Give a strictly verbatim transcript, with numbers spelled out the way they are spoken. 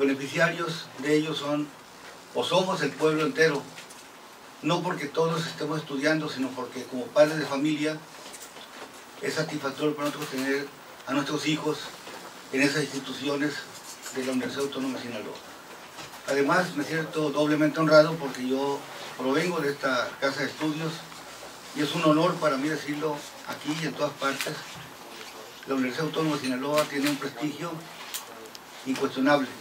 beneficiarios de ellos son o somos el pueblo entero, no porque todos estemos estudiando, sino porque como padres de familia es satisfactorio para nosotros tener a nuestros hijos en esas instituciones de la Universidad Autónoma de Sinaloa. Además, me siento doblemente honrado porque yo provengo de esta casa de estudios y es un honor para mí decirlo aquí y en todas partes. La Universidad Autónoma de Sinaloa tiene un prestigio incuestionable.